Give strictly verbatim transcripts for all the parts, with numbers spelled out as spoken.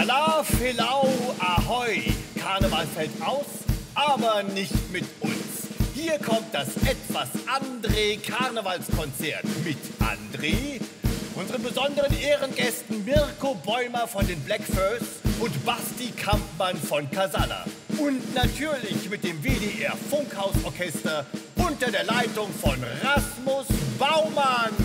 Alla, Filau, Ahoi! Karneval fällt aus, aber nicht mit uns. Hier kommt das etwas André Karnevalskonzert mit André, unseren besonderen Ehrengästen Mirko Bäumer von den Bläck Fööss und Basti Kampmann von Kasalla. Und natürlich mit dem W D R Funkhausorchester unter der Leitung von Rasmus Baumann.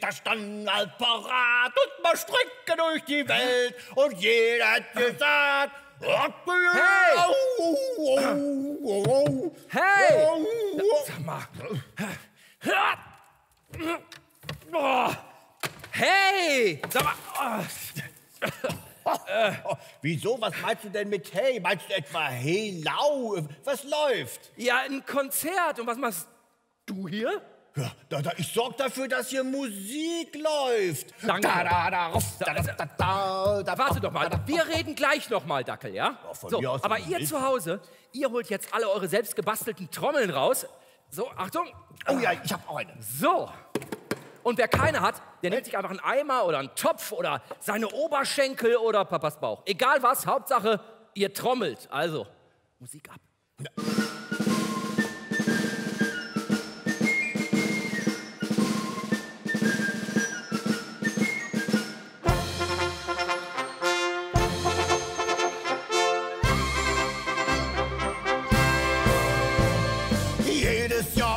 Da stand als parat und man streckte durch die Welt und jeder hat gesagt, hey! Oh, oh, oh, oh. Hey! Oh, oh. Sag mal. Oh. Hey! Sag mal. Oh. äh. Wieso? Was meinst du denn mit hey? Meinst du etwa hey, lau? Was läuft? Ja, ein Konzert. Und was machst du hier? Ja, da, da, ich sorge dafür, dass hier Musik läuft. Danke. Da, da, da, rauf, da, da, da, da, da, warte doch mal, wir reden gleich noch mal, Dackel, ja? Ja, von so, mir aus aber ihr nicht. Zu Hause, ihr holt jetzt alle eure selbst gebastelten Trommeln raus. So, Achtung. Oh ja, ich habe auch eine. So. Und wer keine hat, der nimmt sich einfach einen Eimer oder einen Topf oder seine Oberschenkel oder Papas Bauch. Egal was, Hauptsache, ihr trommelt. Also, Musik ab. Ja.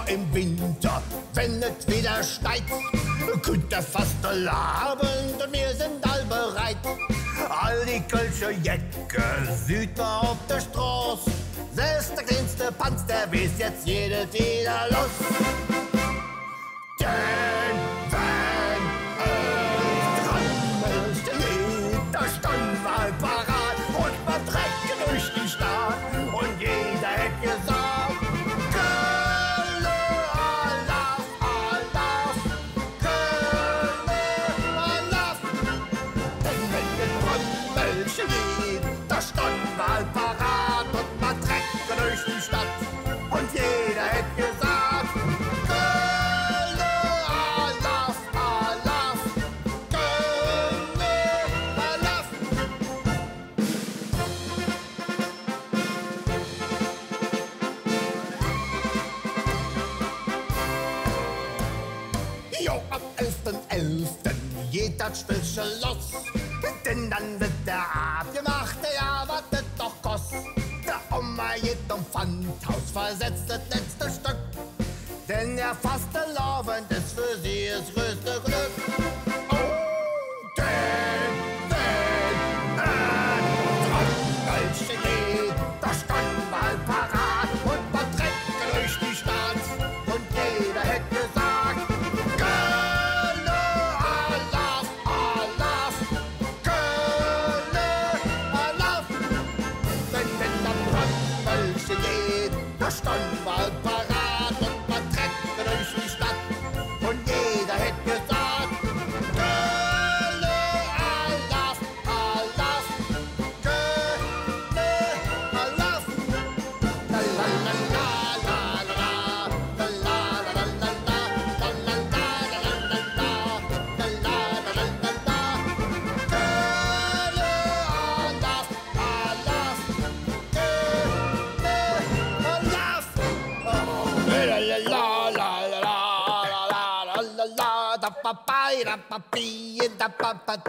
Im Winter, wenn es wieder schneit, könnt ihr fast Abend und wir sind all bereit. All die Kölsche Jäcke sieht man auf der Straße, selbst der kleinste Panz, der wisst jetzt jedes wieder los. Denn wenn es trommelt, steht der Standwahl parat und man trägt durch die Stadt und jeder hat gesagt, das Spielchen los, denn dann wird der Abend gemacht, ja, was das doch kost. Der Oma geht um Pfandhaus, versetzt das letzte Stück, denn der faste Laufend ist für sie das größte Glück. Oh, denn wenn ein Trommel steht, da stand mal parat und man trägt durch die Stadt und jeder hätte gesagt,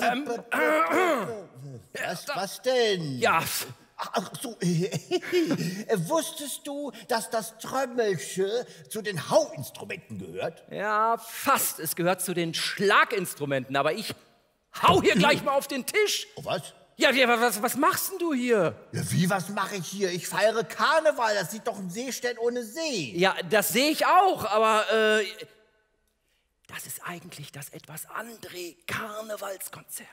Ähm, äh, was, was denn? Ja. Ach so. Wusstest du, dass das Trömmelsche zu den Hauinstrumenten gehört? Ja, fast. Es gehört zu den Schlaginstrumenten. Aber ich hau hier gleich mal auf den Tisch. Oh, was? Ja, ja, was, was machst denn du hier? Ja, wie, was mache ich hier? Ich feiere Karneval, das sieht doch ein Seestern ohne See. Ja, das sehe ich auch, aber äh, das ist eigentlich das etwas andere Karnevalskonzert.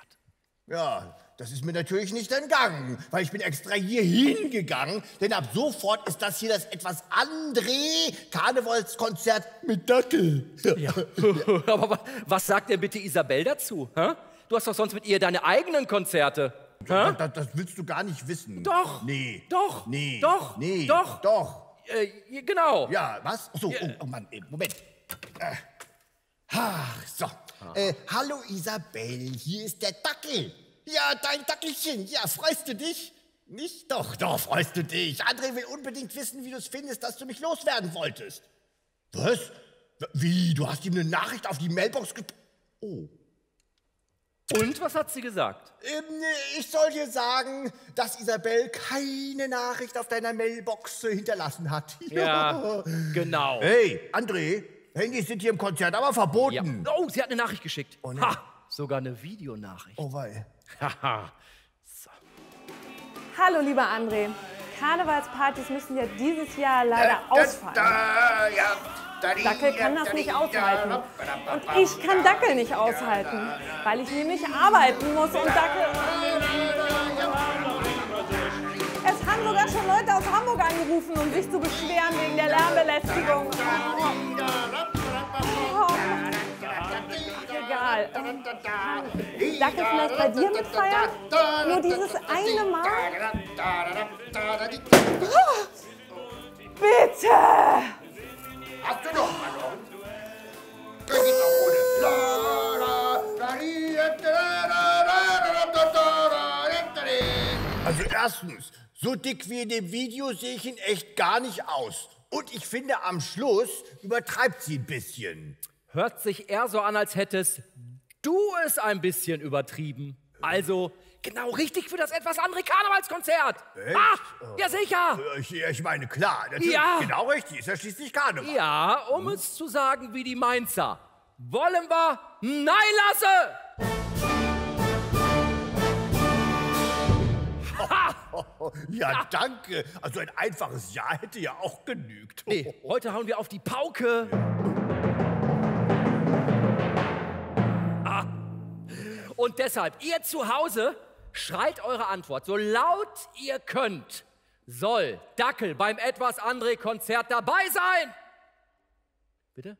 Ja, das ist mir natürlich nicht entgangen, weil ich bin extra hier hingegangen, denn ab sofort ist das hier das etwas andere Karnevalskonzert mit Dackel. Ja. Aber was sagt denn bitte Isabel dazu? Hä? Du hast doch sonst mit ihr deine eigenen Konzerte. Das, das, das willst du gar nicht wissen. Doch. Nee. Doch. Nee. Doch. Nee. Doch. Doch. Äh, genau. Ja, was? Achso, ja. Oh, oh Mann, Moment. Äh. Ach, so. Äh, hallo Isabel, hier ist der Dackel. Ja, dein Dackelchen. Ja, freust du dich? Nicht? Doch, doch, freust du dich. André will unbedingt wissen, wie du es findest, dass du mich loswerden wolltest. Was? Wie? Du hast ihm eine Nachricht auf die Mailbox ge... Oh. Und was hat sie gesagt? Ähm, ich soll dir sagen, dass Isabel keine Nachricht auf deiner Mailbox hinterlassen hat. Ja, genau. Hey, André, Handys sind hier im Konzert aber verboten. Ja. Oh, sie hat eine Nachricht geschickt. Oh, ne. Ha, sogar eine Videonachricht. Oh wei. Haha. So. Hallo, lieber André. Karnevalspartys müssen ja dieses Jahr leider da, da, ausfallen. Da, ja. Dackel kann das nicht aushalten. Und ich kann Dackel nicht aushalten, weil ich nämlich arbeiten muss und Dackel... Es haben sogar schon Leute aus Hamburg angerufen, um sich zu beschweren wegen der Lärmbelästigung. Oh. Egal. Dackel vielleicht bei dir mitfeiern? Nur dieses eine Mal? Bitte! Hast du noch mal noch? Das geht auch ohne. Also erstens, so dick wie in dem Video sehe ich ihn echt gar nicht aus. Und ich finde, am Schluss übertreibt sie ein bisschen. Hört sich eher so an, als hättest du es ein bisschen übertrieben. Also... Genau, richtig für das etwas andere Karnevalskonzert. Echt? Ah, ja sicher. Ich, ich meine, klar, natürlich, ja. Genau richtig, ist ja schließlich Karneval. Ja, um hm. es zu sagen wie die Mainzer. Wollen wir? Nein, lasse! Ha! Ja, danke. Also ein einfaches Ja hätte ja auch genügt. Nee, heute hauen wir auf die Pauke. Ah. Und deshalb, ihr zu Hause... Schreit eure Antwort, so laut ihr könnt, soll Dackel beim etwas andere Konzert dabei sein. Bitte?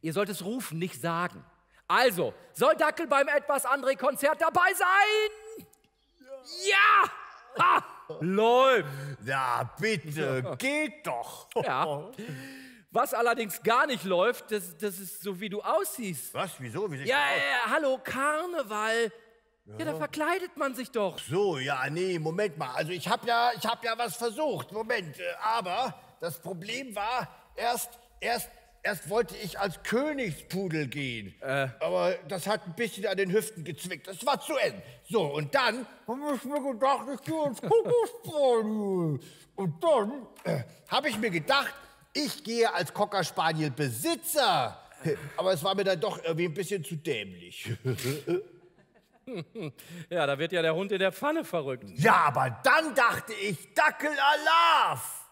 Ihr sollt es rufen, nicht sagen. Also, soll Dackel beim etwas andere Konzert dabei sein? Ja! Ja! Ha! Läuft! Ja, bitte, geht doch! Ja. Was allerdings gar nicht läuft, das, das ist so, wie du aussiehst. Was? Wieso? Wie sehe ich ja, aus? Ja, hallo, Karneval. Ja. Ja, da verkleidet man sich doch. So, ja, nee, Moment mal. Also ich hab ja, ich hab ja was versucht. Moment, äh, aber das Problem war, erst, erst, erst wollte ich als Königspudel gehen. Äh. Aber das hat ein bisschen an den Hüften gezwickt. Das war zu eng. So, und dann habe ich mir gedacht, ich gehe ins Cockerspaniel. Und dann äh, habe ich mir gedacht, ich gehe als Cockerspaniel-Besitzer. Aber es war mir dann doch irgendwie ein bisschen zu dämlich. Ja, da wird ja der Hund in der Pfanne verrückt. Ja, aber dann dachte ich, Dackel Alaf.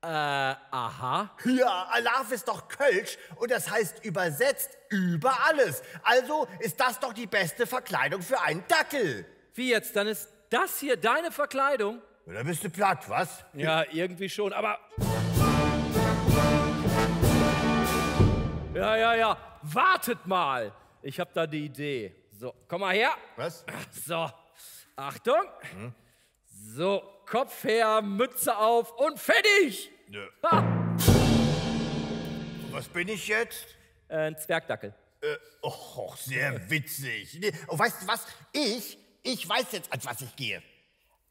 Äh, aha. Ja, Alaf ist doch Kölsch und das heißt übersetzt über alles. Also ist das doch die beste Verkleidung für einen Dackel. Wie jetzt? Dann ist das hier deine Verkleidung? Ja, da bist du platt, was? Ja, irgendwie schon, aber... Ja, ja, ja, wartet mal. Ich hab da die Idee. So, komm mal her. Was? So, Achtung. Hm? So, Kopf her, Mütze auf und fertig. Nö. Ah. Was bin ich jetzt? Äh, ein Zwergdackel. Äh, oh, sehr witzig. Nee, oh, weißt du was? Ich, ich weiß jetzt, an was ich gehe.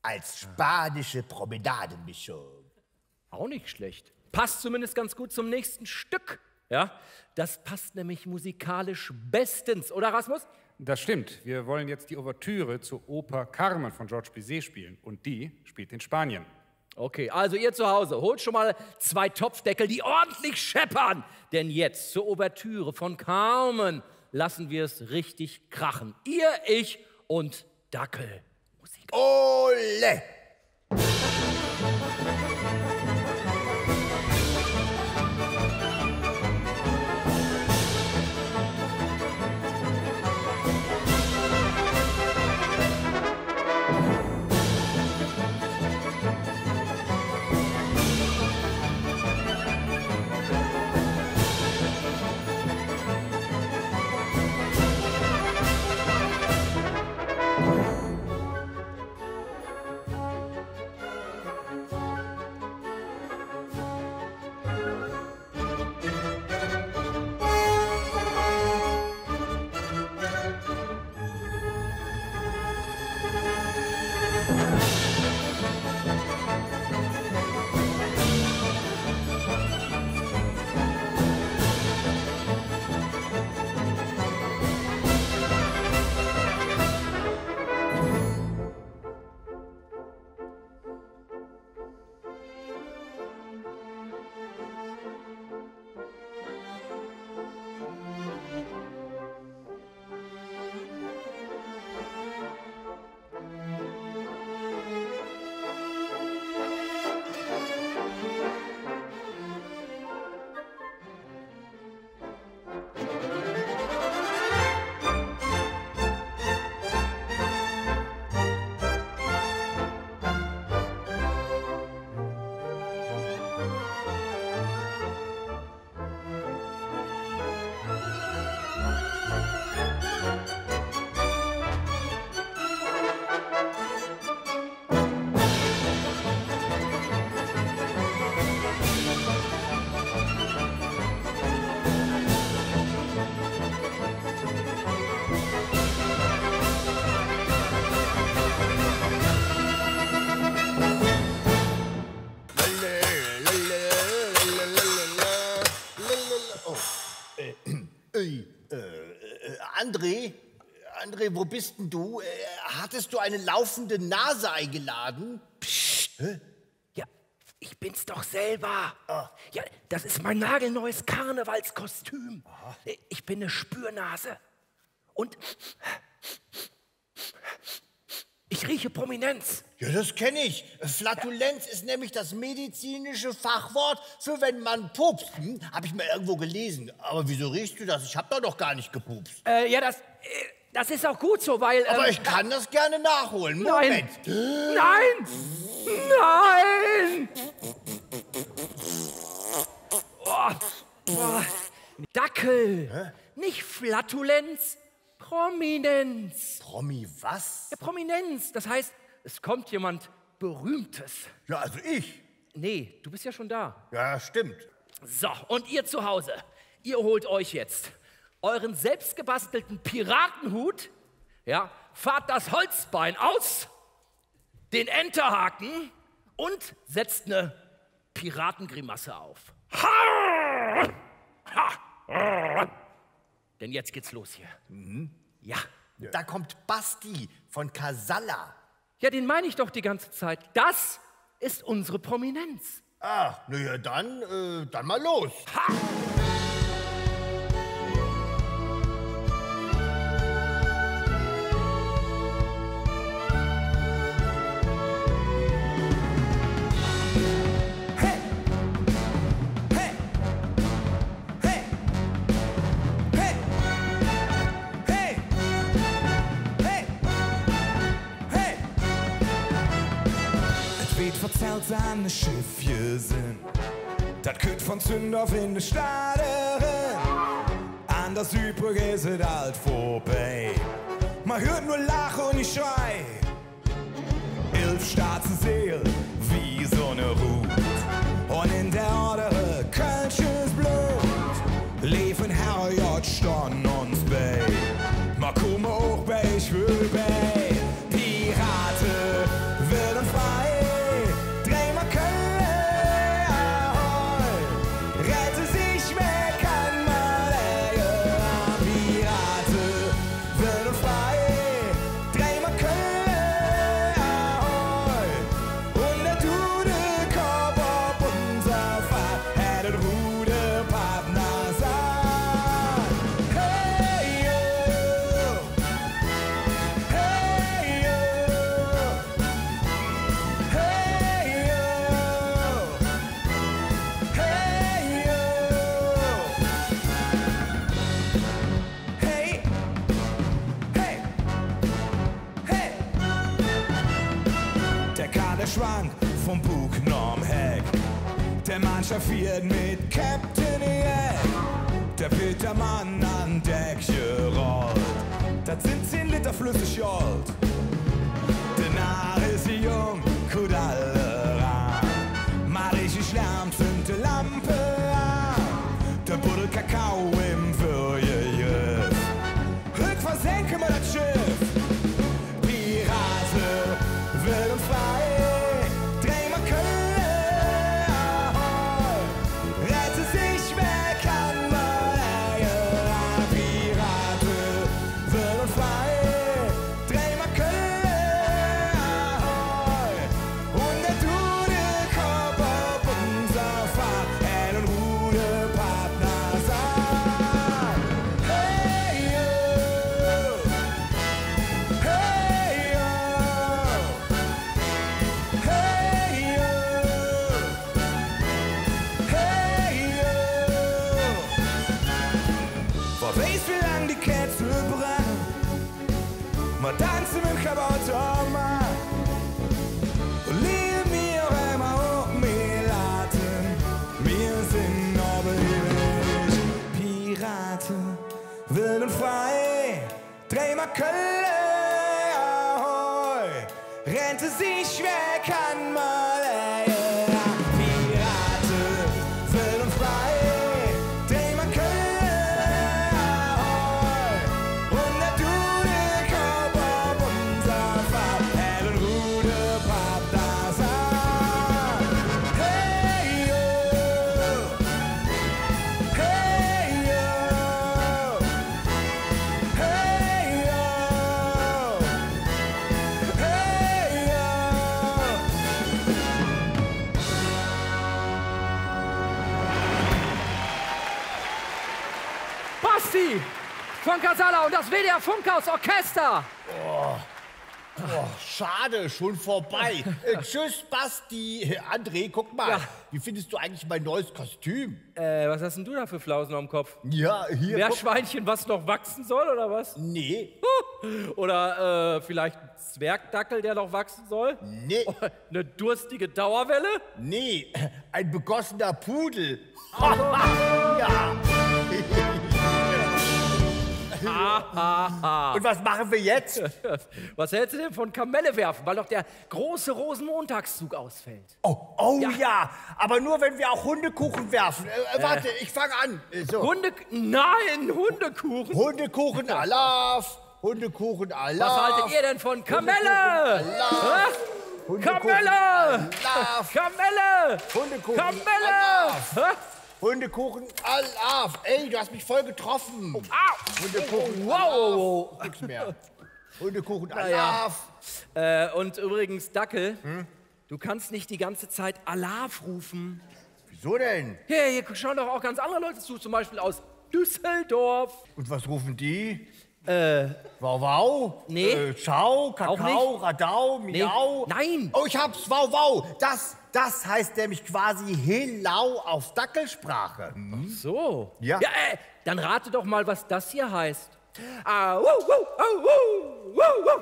Als spanische Promenadenmischung. Auch nicht schlecht. Passt zumindest ganz gut zum nächsten Stück. Ja, das passt nämlich musikalisch bestens, oder Rasmus? Das stimmt. Wir wollen jetzt die Ouvertüre zur Oper Carmen von Georges Bizet spielen. Und die spielt in Spanien. Okay, also ihr zu Hause, holt schon mal zwei Topfdeckel, die ordentlich scheppern. Denn jetzt zur Ouvertüre von Carmen lassen wir es richtig krachen. Ihr, ich und Dackel. Musik. Ole! André, André, wo bist denn du? Äh, hattest du eine laufende Nase eingeladen? Psst. Hä? Ja, ich bin's doch selber. Ah. Ja, das ist mein nagelneues Karnevalskostüm. Aha. Ich bin eine Spürnase. Und ich rieche Prominenz. Ja, das kenne ich. Flatulenz ja. ist nämlich das medizinische Fachwort für wenn man pupst. Hm? Habe ich mal irgendwo gelesen. Aber wieso riechst du das? Ich habe da doch gar nicht gepupst. Äh, ja, das, äh, das ist auch gut so, weil... Aber ähm, ich kann das gerne nachholen. Moment. Nein! Nein! Nein! Oh. Oh. Dackel! Hä? Nicht Flatulenz. Prominenz. Promi was? Ja, Prominenz. Das heißt, es kommt jemand Berühmtes. Ja, also ich. Nee, du bist ja schon da. Ja, stimmt. So, und ihr zu Hause, ihr holt euch jetzt euren selbstgebastelten Piratenhut, ja, fahrt das Holzbein aus, den Enterhaken und setzt eine Piratengrimasse auf. Ha! Ha! Denn jetzt geht's los hier. Mhm. Ja. ja. Da kommt Basti von Kasalla. Ja, den meine ich doch die ganze Zeit. Das ist unsere Prominenz. Ah, na ja, dann, äh, dann mal los. Ha! Seine Schiffje sind, dat köt von Zündorf in de Staderen. An das Übrige is et alt vorbei. Man hört nur Lache und ich schrei. Elf Staatsseel wie Sonne ruht. Und in der Ordere kölsches Blut. Leben Herrjord storn uns bei. Man kumme auch bei, ich will bei. Pirate werden frei. Der Kader schwankt vom Bug norm Heck. Der Mannschaft wird mit Captain Jack. Der Petermann an Deck gerollt. Das sind zehn Liter flüssig Jolt. Der Narr ist jung, gut alle ran. Marische schlammt, fünfte Lampe an. Der Buddel Kakao im Würjejüff. Höck versenke mal das Schiff. Sich wer kann mal Pirate, Wild und frei, dreh mal Köln, und der Dude kommt auf unser Fahrt, Hell und Rude, Patasar. Hey yo, hey yo, hey yo, hey. Basti von Kasalla und das W D R Funkhausorchester. Oh. Oh, schade, schon vorbei. äh, tschüss, Basti. André, guck mal, ja. Wie findest du eigentlich mein neues Kostüm? Äh, was hast denn du da für Flausen am Kopf? Ja, hier... Mehr Schweinchen, was noch wachsen soll, oder was? Nee. Oder äh, vielleicht ein Zwergdackel, der noch wachsen soll? Nee. Eine durstige Dauerwelle? Nee, ein begossener Pudel. Also. Ja. Ha, ha, ha. Und was machen wir jetzt? Was hältst du denn von Kamelle werfen, weil doch der große Rosenmontagszug ausfällt? Oh, oh ja. ja, aber nur, wenn wir auch Hundekuchen werfen. Äh, äh, warte, ich fange an. So. Hunde... Nein, Hundekuchen. Hundekuchen alaf, Hundekuchen alaf. Was haltet ihr denn von Kamelle? Kamelle! Kamelle! Hundekuchen Kamelle! Hundekuchen alaf. Ey, du hast mich voll getroffen. Oh, au. Hundekuchen oh, wow. alaf. Nix mehr. Hundekuchen alaf. Ja. Äh, und übrigens, Dackel, hm? Du kannst nicht die ganze Zeit alaf rufen. Wieso denn? Hier, hier schauen doch auch ganz andere Leute zu, zum Beispiel aus Düsseldorf. Und was rufen die? Äh. Wow, wow. Nee. Äh, ciao, Kakao, Radau, Miau. Nee. Nein. Oh, ich hab's. Wow, wow. Das... Das heißt nämlich quasi Helau auf Dackelsprache. Hm? Ach so. Ja. ja äh, dann rate doch mal, was das hier heißt. Ah, wuh, wuh, wuh, wuh, wuh.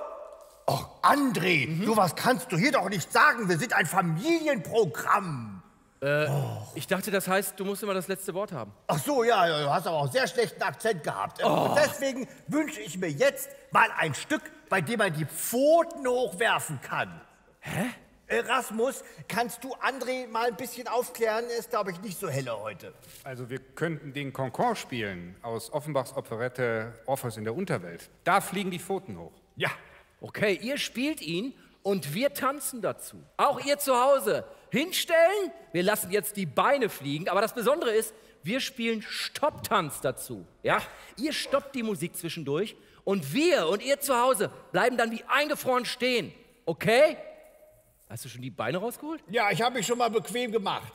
Och, André, mhm. sowas kannst du hier doch nicht sagen. Wir sind ein Familienprogramm. Äh, ich dachte, das heißt, du musst immer das letzte Wort haben. Ach so, ja, du hast aber auch sehr schlechten Akzent gehabt. Och. Und deswegen wünsche ich mir jetzt mal ein Stück, bei dem man die Pfoten hochwerfen kann. Hä? Rasmus, kannst du André mal ein bisschen aufklären? Er ist, glaube ich, nicht so helle heute. Also wir könnten den Concord spielen aus Offenbachs Operette Orpheus in der Unterwelt. Da fliegen die Pfoten hoch. Ja. Okay, ihr spielt ihn und wir tanzen dazu. Auch ihr zu Hause. Hinstellen, wir lassen jetzt die Beine fliegen. Aber das Besondere ist, wir spielen Stopptanz dazu. Ja? Ihr stoppt die Musik zwischendurch und wir und ihr zu Hause bleiben dann wie eingefroren stehen. Okay? Hast du schon die Beine rausgeholt? Ja, ich habe mich schon mal bequem gemacht.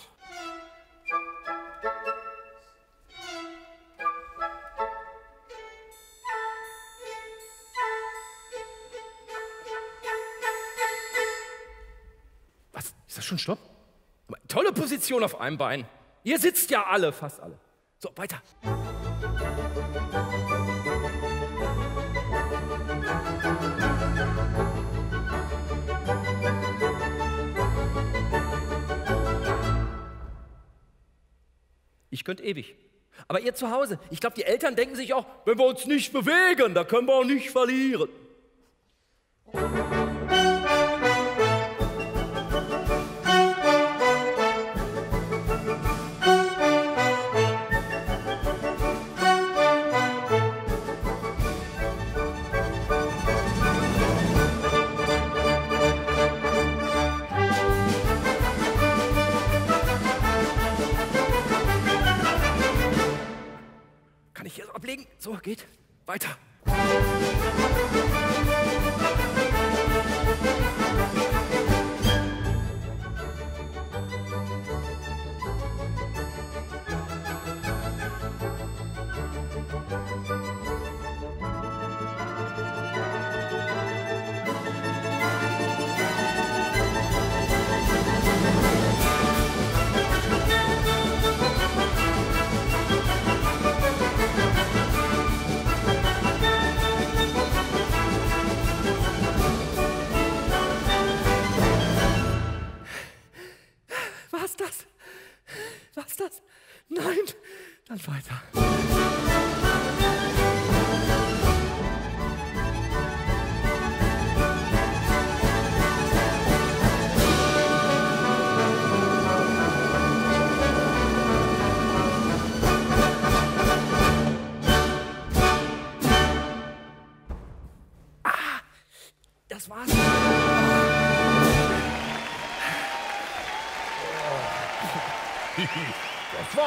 Was? Ist das schon Stopp? Aber tolle Position auf einem Bein. Ihr sitzt ja alle, fast alle. So, weiter. Musik. Ich könnte ewig. Aber ihr zu Hause, ich glaube, die Eltern denken sich auch, wenn wir uns nicht bewegen, da können wir auch nicht verlieren. So, geht weiter.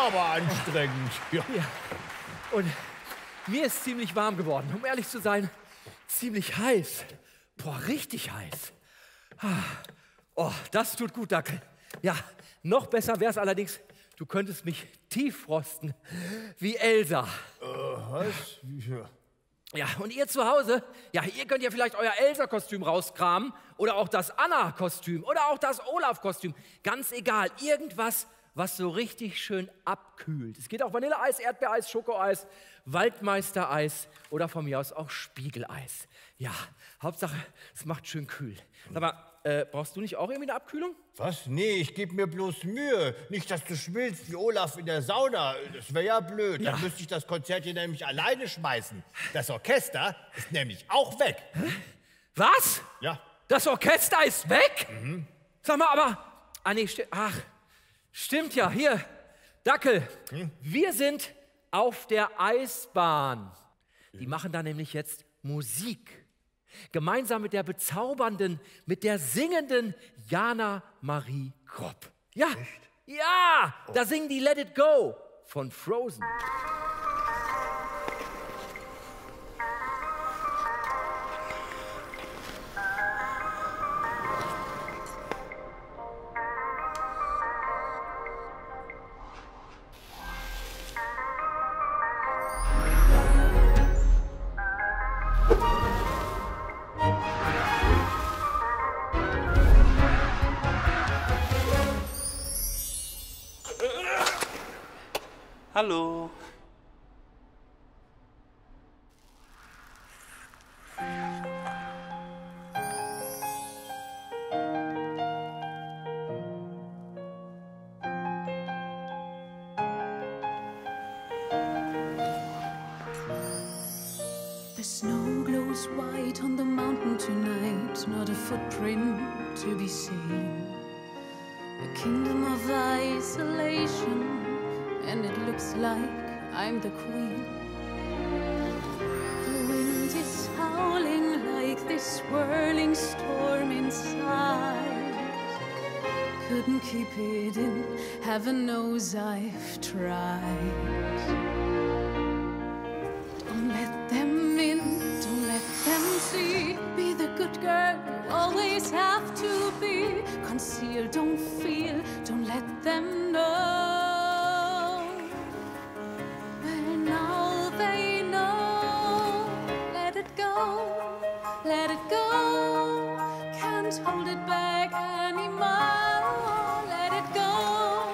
Aber anstrengend. Ja. Ja. Und mir ist ziemlich warm geworden. Um ehrlich zu sein, ziemlich heiß. Boah, richtig heiß. Oh, das tut gut, Dackel. Ja, noch besser wäre es allerdings, du könntest mich tieffrosten, wie Elsa. Äh, was? Ja. Ja, und ihr zu Hause, ja, ihr könnt ja vielleicht euer Elsa-Kostüm rauskramen oder auch das Anna-Kostüm oder auch das Olaf-Kostüm. Ganz egal, irgendwas, was so richtig schön abkühlt. Es geht auch Vanilleeis, Erdbeereis, Schokoeis, Waldmeistereis oder von mir aus auch Spiegeleis. Ja, Hauptsache, es macht schön kühl. Sag mal, äh, brauchst du nicht auch irgendwie eine Abkühlung? Was? Nee, ich gebe mir bloß Mühe. Nicht, dass du schmilzt wie Olaf in der Sauna. Das wäre ja blöd. Ja. Dann müsste ich das Konzert hier nämlich alleine schmeißen. Das Orchester ist nämlich auch weg. Hä? Was? Ja. Das Orchester ist weg? Mhm. Sag mal, aber... Ah, nee, ach... Stimmt ja, hier, Dackel, hm? wir sind auf der Eisbahn. Die machen da nämlich jetzt Musik. Gemeinsam mit der bezaubernden, mit der singenden Jana-Marie Kropp. Ja, echt? Ja, oh. Da singen die Let It Go von Frozen. Hallo. The snow glows white on the mountain tonight, not a footprint to be seen. A kingdom of isolation. And it looks like I'm the queen. The wind is howling like this swirling storm inside. Couldn't keep it in, heaven knows I've tried. Don't let them in, don't let them see. Be the good girl, you always have to be. Conceal, don't feel, don't let them know. Let it go, can't hold it back anymore. Let it go,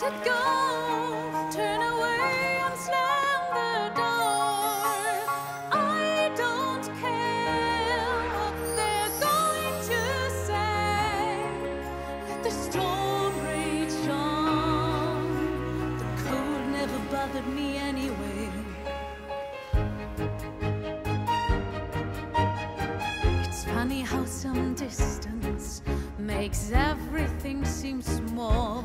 let it go, turn away and slam the door. I don't care what they're going to say. Let the storm rage on, the cold makes everything seem small,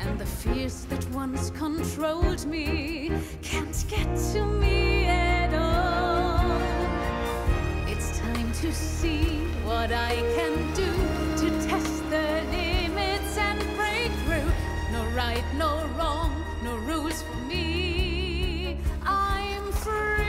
and the fears that once controlled me can't get to me at all. It's time to see what I can do to test the limits and break through. No right, no wrong, no rules for me. I'm free.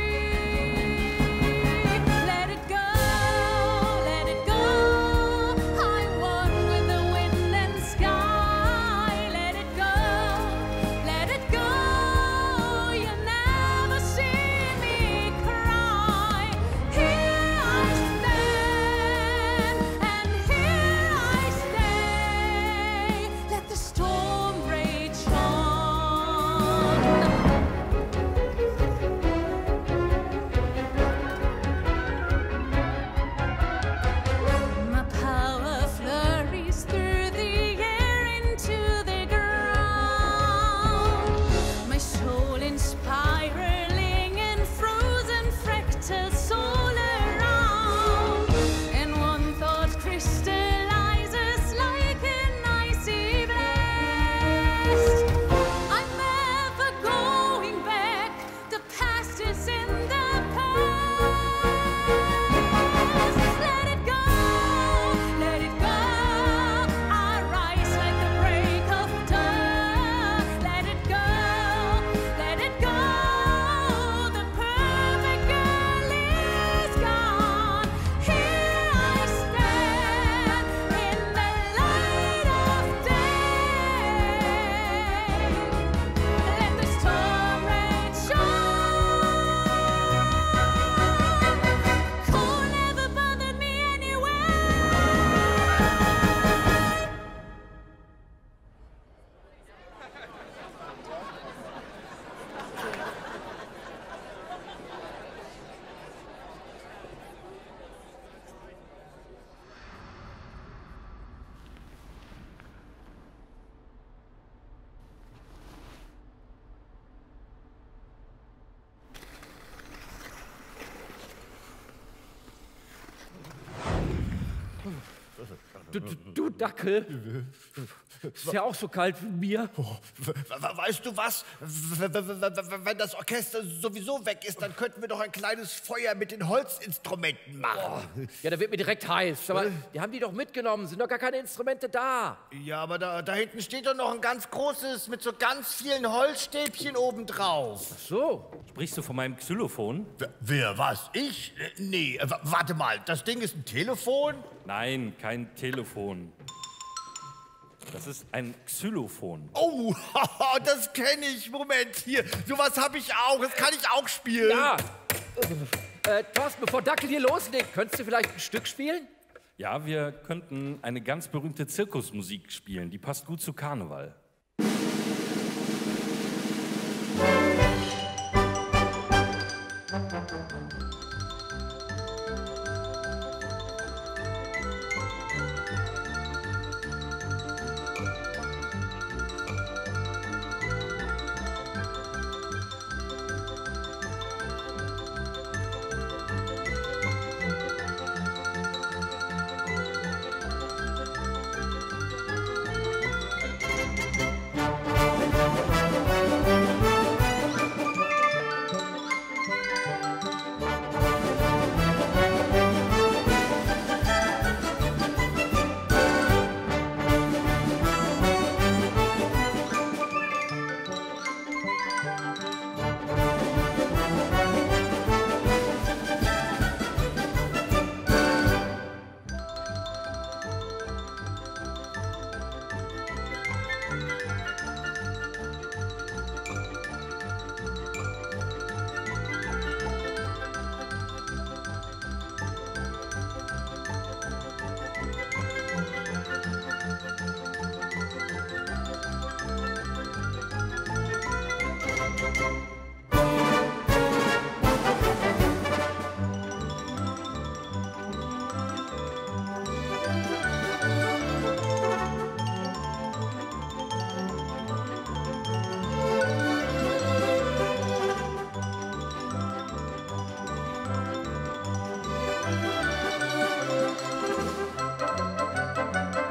Du, du Dackel, ist ja auch so kalt wie mir. Weißt du was? Wenn das Orchester sowieso weg ist, dann könnten wir doch ein kleines Feuer mit den Holzinstrumenten machen. Oh, ja, da wird mir direkt heiß. Aber die haben die doch mitgenommen, sind doch gar keine Instrumente da. Ja, aber da, da hinten steht doch noch ein ganz großes mit so ganz vielen Holzstäbchen obendrauf. Ach so. Sprichst du von meinem Xylophon? Wer, was? Ich? Nee, warte mal, das Ding ist ein Telefon? Nein, kein Telefon. Das ist ein Xylophon. Oh, das kenne ich. Moment, hier, sowas habe ich auch. Das kann ich auch spielen. Ja. Äh, Thorsten, bevor Dackel hier loslegt, könntest du vielleicht ein Stück spielen? Ja, wir könnten eine ganz berühmte Zirkusmusik spielen. Die passt gut zu Karneval. Thank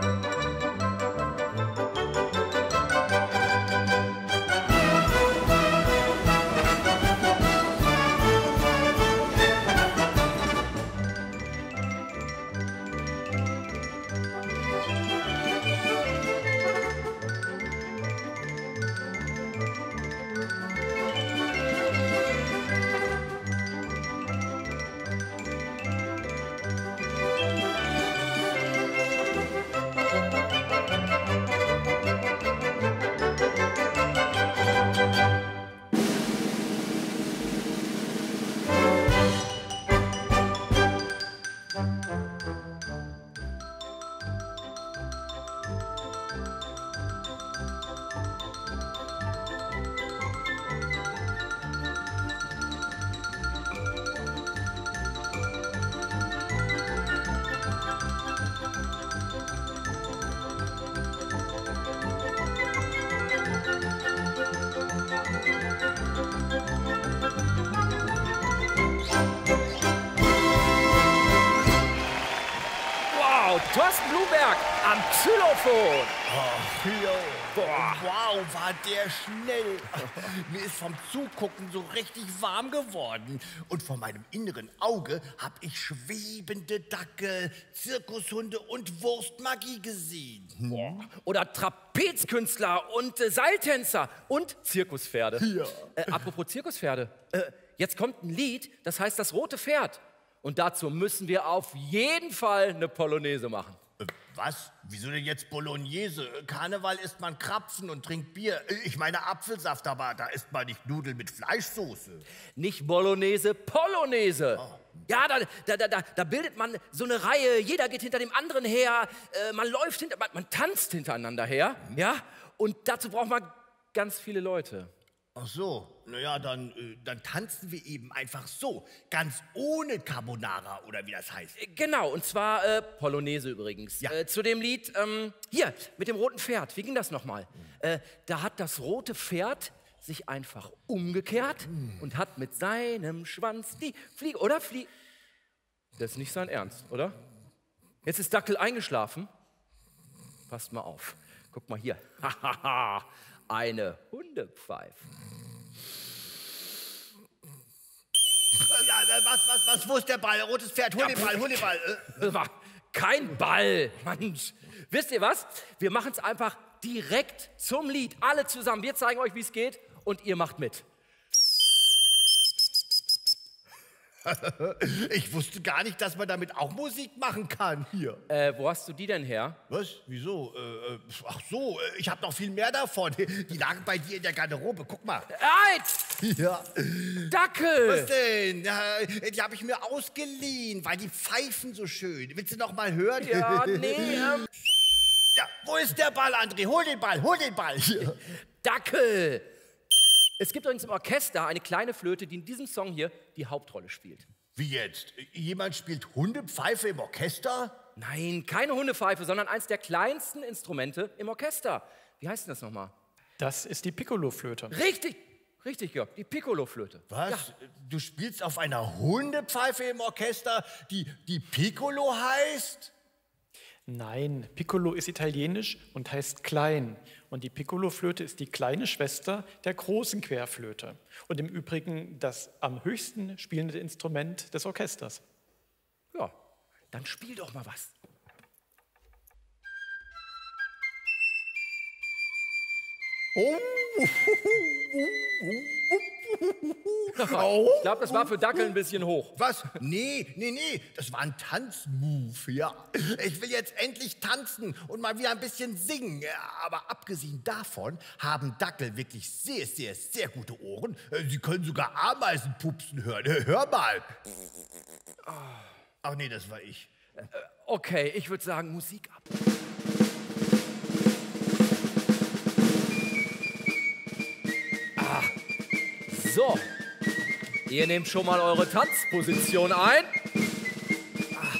you. Thorsten Bluberg am Xylophon. Oh, boah. Wow, war der schnell. Mir ist vom Zugucken so richtig warm geworden. Und vor meinem inneren Auge habe ich schwebende Dackel, Zirkushunde und Wurstmagie gesehen. Hm. Oder Trapezkünstler und äh, Seiltänzer und Zirkuspferde. Ja. Äh, apropos Zirkuspferde. Äh, jetzt kommt ein Lied, das heißt Das rote Pferd. Und dazu müssen wir auf jeden Fall eine Polonaise machen. Was? Wieso denn jetzt Bolognese? Karneval isst man Krapfen und trinkt Bier. Ich meine Apfelsaft, aber da isst man nicht Nudeln mit Fleischsoße. Nicht Bolognese, Polonaise. Oh. Ja, da, da, da, da bildet man so eine Reihe. Jeder geht hinter dem anderen her. Äh, man läuft hinter, man, man tanzt hintereinander her. Mhm. Ja? Und dazu braucht man ganz viele Leute. Ach so, naja, dann, dann tanzen wir eben einfach so, ganz ohne Carbonara oder wie das heißt. Genau, und zwar äh, Polonaise übrigens. Ja. Äh, zu dem Lied, ähm, hier, mit dem roten Pferd, wie ging das nochmal? Mhm. Äh, da hat das rote Pferd sich einfach umgekehrt mhm. und hat mit seinem Schwanz die Fliege, oder? Flie das ist nicht sein Ernst, oder? Jetzt ist Dackel eingeschlafen. Passt mal auf, guck mal hier, hahaha. Eine Hundepfeife. Ja, was, was, was, wo ist der Ball? Rotes Pferd, hol den Ball, hol den Ball. Äh. Kein Ball, Mann. Wisst ihr was? Wir machen es einfach direkt zum Lied. Alle zusammen, wir zeigen euch, wie es geht und ihr macht mit. Ich wusste gar nicht, dass man damit auch Musik machen kann hier. Äh, wo hast du die denn her? Was? Wieso? Äh, ach so, ich habe noch viel mehr davon. Die lagen bei dir in der Garderobe. Guck mal. Eid! Ja. Dackel! Was denn? Die habe ich mir ausgeliehen, weil die pfeifen so schön. Willst du noch mal hören? Ja, nee. Ähm. Ja, wo ist der Ball, André? Hol den Ball, hol den Ball. Ja. Dackel! Es gibt übrigens im Orchester eine kleine Flöte, die in diesem Song hier die Hauptrolle spielt. Wie jetzt? Jemand spielt Hundepfeife im Orchester? Nein, keine Hundepfeife, sondern eins der kleinsten Instrumente im Orchester. Wie heißt denn das nochmal? Das ist die Piccolo-Flöte. Richtig, richtig, Georg, die Piccolo-Flöte. Was? Ja. Du spielst auf einer Hundepfeife im Orchester, die, die Piccolo heißt? Nein, Piccolo ist italienisch und heißt klein. Und die Piccolo-Flöte ist die kleine Schwester der großen Querflöte. Und im Übrigen das am höchsten spielende Instrument des Orchesters. Ja, dann spiel doch mal was. Oh. Oh. Ich glaube, das war für Dackel ein bisschen hoch. Was? Nee, nee, nee. Das war ein Tanzmove, ja. Ich will jetzt endlich tanzen und mal wieder ein bisschen singen. Aber abgesehen davon haben Dackel wirklich sehr, sehr, sehr gute Ohren. Sie können sogar Ameisen pupsen hören. Hör mal. Ach nee, das war ich. Okay, ich würde sagen, Musik ab. So, ihr nehmt schon mal eure Tanzposition ein. Ah.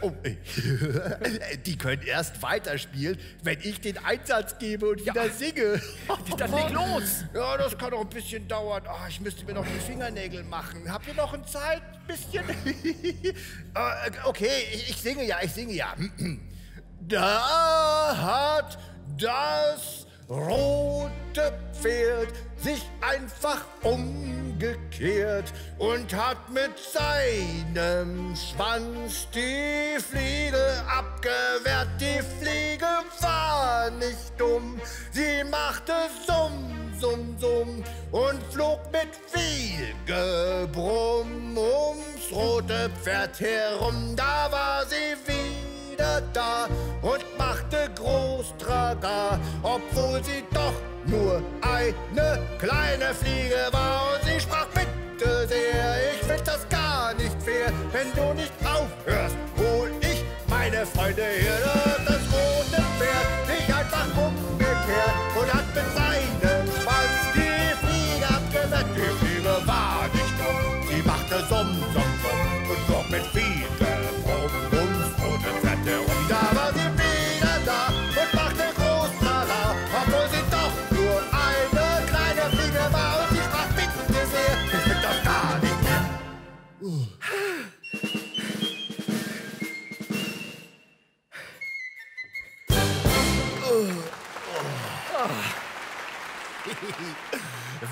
Oh, die können erst weiterspielen, wenn ich den Einsatz gebe und wieder ja. singe. Dann leg los! Ja, das kann noch ein bisschen dauern. Oh, ich müsste mir noch die Fingernägel machen. Habt ihr noch eine Zeit? Ein bisschen? Okay, ich singe ja, ich singe ja. Da hat das rote Pferd sich einfach umgekehrt und hat mit seinem Schwanz die Fliege abgewehrt. Die Fliege war nicht dumm, sie machte Summ, Summ, Summ und flog mit viel Gebrumm ums rote Pferd herum. Da war sie wie da und machte groß Trara, obwohl sie doch nur eine kleine Fliege war. Und sie sprach, bitte sehr, ich find das gar nicht fair, wenn du nicht aufhörst, hol ich meine Freunde her. Das rote Pferd sich einfach umgekehrt und hat mit seinem Schwanz die Fliege abgewehrt. Die Fliege war nicht dumm, sie machte Summ, Summ, Summ und flog mit viel Gebrumm. Uh. Uh.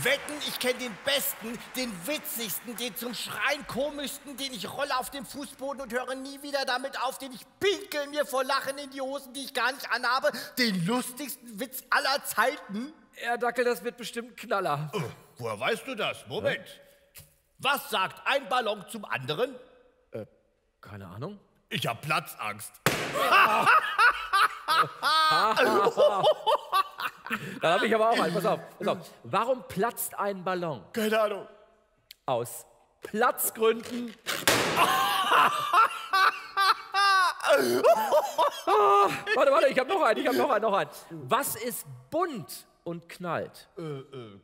Wetten, ich kenne den besten, den witzigsten, den zum Schreien komischsten, den ich rolle auf dem Fußboden und höre nie wieder damit auf, den ich pinkel mir vor Lachen in die Hosen, die ich gar nicht anhabe, den lustigsten Witz aller Zeiten. Ja, Dackel, das wird bestimmt ein Knaller. Uh, woher weißt du das? Moment. Ja? Was sagt ein Ballon zum anderen? Äh, keine Ahnung. Ich hab Platzangst. Da hab ich aber auch einen. Pass auf, pass auf. Warum platzt ein Ballon? Keine Ahnung. Aus Platzgründen. Oh, warte, warte, ich hab noch einen, ich hab noch einen, noch einen. Was ist bunt und knallt? Äh, äh,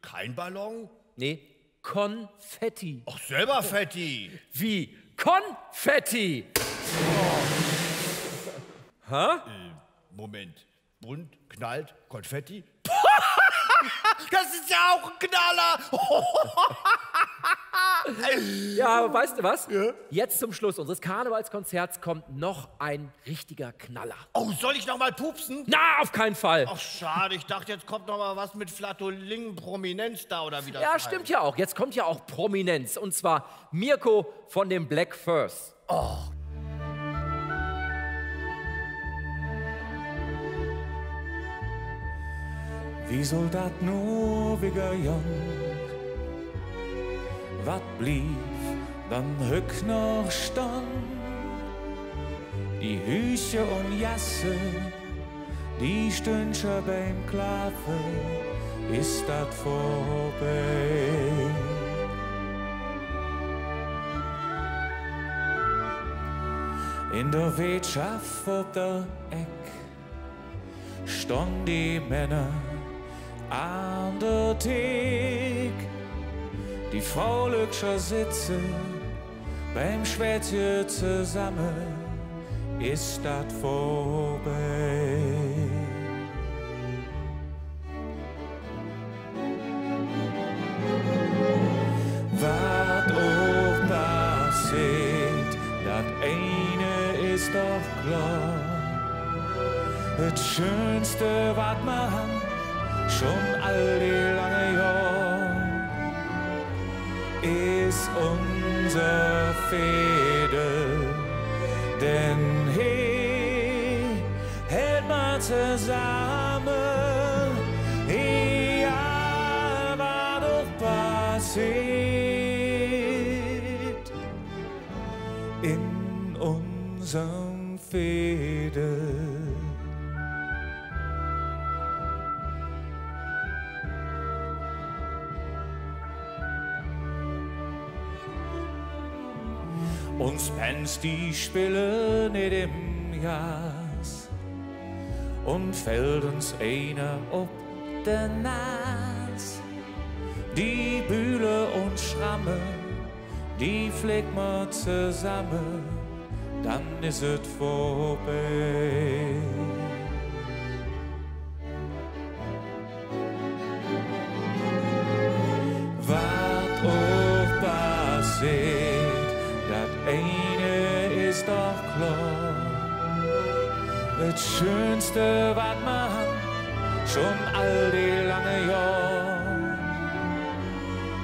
kein Ballon? Nee. Konfetti. Ach, selber Fetti. Wie? Konfetti. Oh. Hä? Äh, Moment. Bunt, knallt, Konfetti? Das ist ja auch ein Knaller. Ja, aber weißt du was? Ja? Jetzt zum Schluss unseres Karnevalskonzerts kommt noch ein richtiger Knaller. Oh, soll ich noch mal pupsen? Na, auf keinen Fall. Ach, schade. Ich dachte, jetzt kommt noch mal was mit Flatulingen, Prominenz da oder wieder. Ja, stimmt ja auch. Jetzt kommt ja auch Prominenz. Und zwar Mirko von dem Bläck Fööss. Oh. Wie soldat noviger jong, wat blief dan huk nog staan? Die Hüsje und Jasse, die Stündchen beim Klaven, ist dat vorbei. In der Wirtschaft ob der Eck standen die Männer an der Theke, die Frau Lückscher sitzen beim Schwätzchen zusammen, ist das vorbei. Was auch passiert, das eine ist doch klar, das Schönste, was man hat, schon all die lange Jahr ist unser Fädel, denn he hält man zusammen, egal was auch passiert, in unserem Fädel. uns Bands, die spielen nicht im Jas und fällt uns einer ob der Nas. Die Bühle und Schramme, die fliegt mir zusammen, dann ist es vorbei. Was auch passiert, das eine ist doch klar, das Schönste, was man hat, schon all die lange Jahre,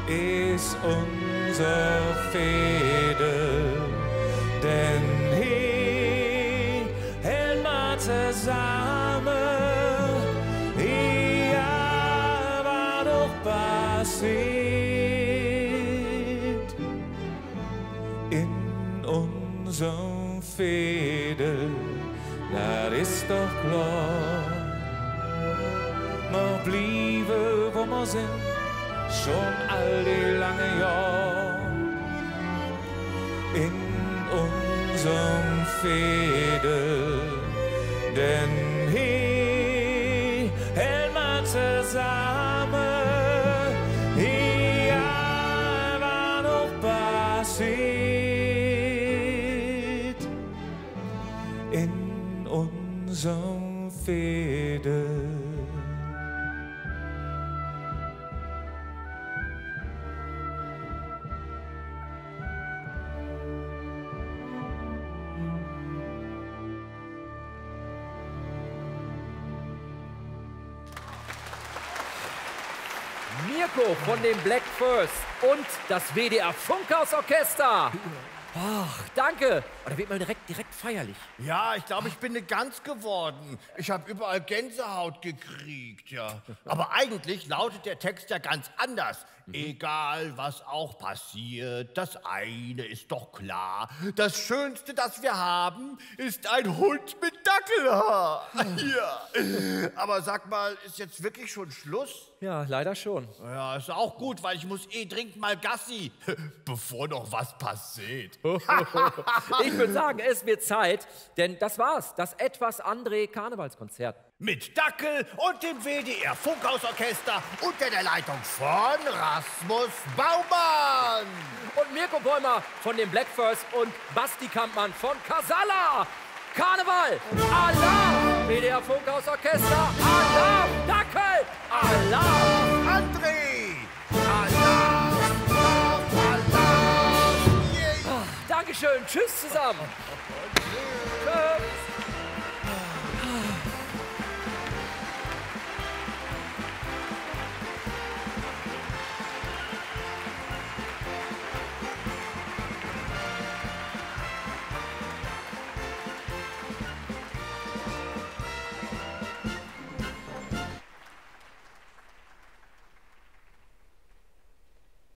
ist unser Fädel, denn hier hält man zusammen, ja, was auch passiert. So Fädel, das ist doch klar. Man bliebe, wo man sind, schon all die lange Jahre. In unserem Fädel, denn hier hält man zusammen, hier war noch passiert. Unserem Fädel. Mirko von den Bläck Fööss und das W D R Funkhausorchester. Ach, danke. Und da wird man direkt, direkt feierlich. Ja, ich glaube, ich bin eine Gans geworden. Ich habe überall Gänsehaut gekriegt, ja. Aber eigentlich lautet der Text ja ganz anders. Mhm. Egal, was auch passiert, das eine ist doch klar. Das Schönste, das wir haben, ist ein Hund mit Dackelhaar. Ja. Aber sag mal, ist jetzt wirklich schon Schluss? Ja, leider schon. Ja, ist auch gut, weil ich muss eh dringend mal Gassi, bevor noch was passiert. Ich würde sagen, es wird Zeit, denn das war's, das etwas andere Karnevalskonzert. Mit Dackel und dem W D R Funkhausorchester unter der Leitung von Rasmus Baumann. Und Mirko Bäumer von den Bläck Fööss und Basti Kampmann von Kasalla. Karneval, Alarm! W D R Funkhausorchester, Alarm! Dackel, Alarm! André, Alarm! Alarm! Alarm! Yeah. Dankeschön, tschüss zusammen! Tschüss!